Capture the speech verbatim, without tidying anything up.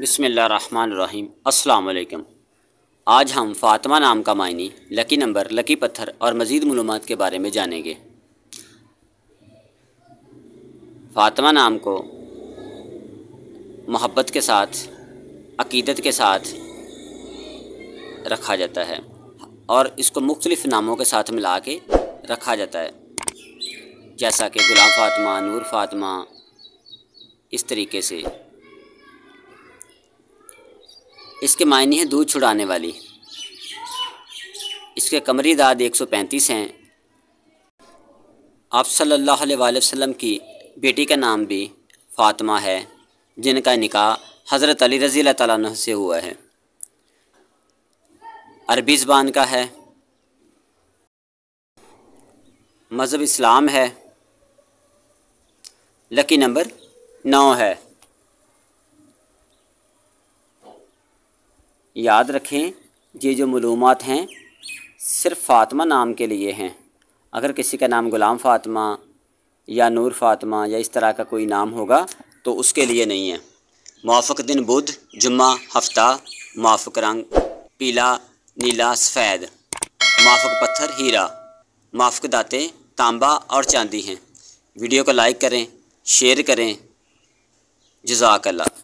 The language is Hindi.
बिस्मिल्लाहिर्रहमानिर्रहीम। अस्सलाम वालेकुम। आज हम फातिमा नाम का मायने, लकी नंबर, लकी पत्थर और मज़ीद मालूमात के बारे में जानेंगे। फातिमा नाम को मोहब्बत के साथ, अकीदत के साथ रखा जाता है और इसको मुख्तलिफ़ नामों के साथ मिला के रखा जाता है, जैसा कि गुलाम फातिमा, नूर फातिमा, इस तरीके से। इसके मायने हैं दूध छुड़ाने वाली। इसके कमरी दाद एक सौ पैंतीस हैं। आप सल्लल्लाहु अलैहि वसल्लम की बेटी का नाम भी फातिमा है, जिनका निकाह हज़रत अली रज़ी अल्लाह तआला अन्हु से हुआ है। अरबी ज़बान का है, मज़हब इस्लाम है, लकी नंबर नौ है। याद रखें, ये जो मालूमात हैं सिर्फ़ फातिमा नाम के लिए हैं। अगर किसी का नाम ग़ुलाम फातिमा या नूर फातिमा या इस तरह का कोई नाम होगा तो उसके लिए नहीं है। मुआफ़िक़ दिन बुध, जुम्मा, हफ्ता। मुआफ़िक़ रंग पीला, नीला, सफ़ेद। मुआफ़िक़ पत्थर हीरा। मुआफ़िक़ दाते तांबा और चांदी हैं। वीडियो को लाइक करें, शेयर करें। जज़ाकल्लाह।